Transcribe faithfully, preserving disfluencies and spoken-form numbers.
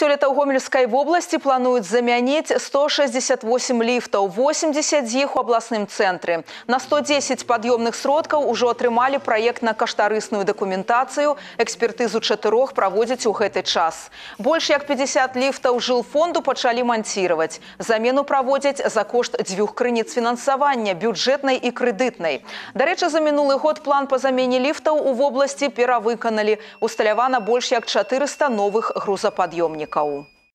Сёлета ў Гомельскай вобласці плануюць замяніць сто шэсцьдзесят восем ліфтаў, восемьдесят з іх у абласным цэнтры. На сто дзесяць пад'ёмных сродкаў ужо атрымалі праектна-каштарысную дакументацыю, экспертызу чатырох праводзяць у гэты час. Больш як пятьдесят ліфтаў жылфонду пачалі манціраваць. Замену праводзяць за кошт дзвюх крыніц фінансавання, бюджэтнай і крэдытнай. Дарэчы, за мінулы год план па замене ліфтаў у вобласці перавыканалі. Усталявана больш як чатырыста новых грузапад'ёмнікаў.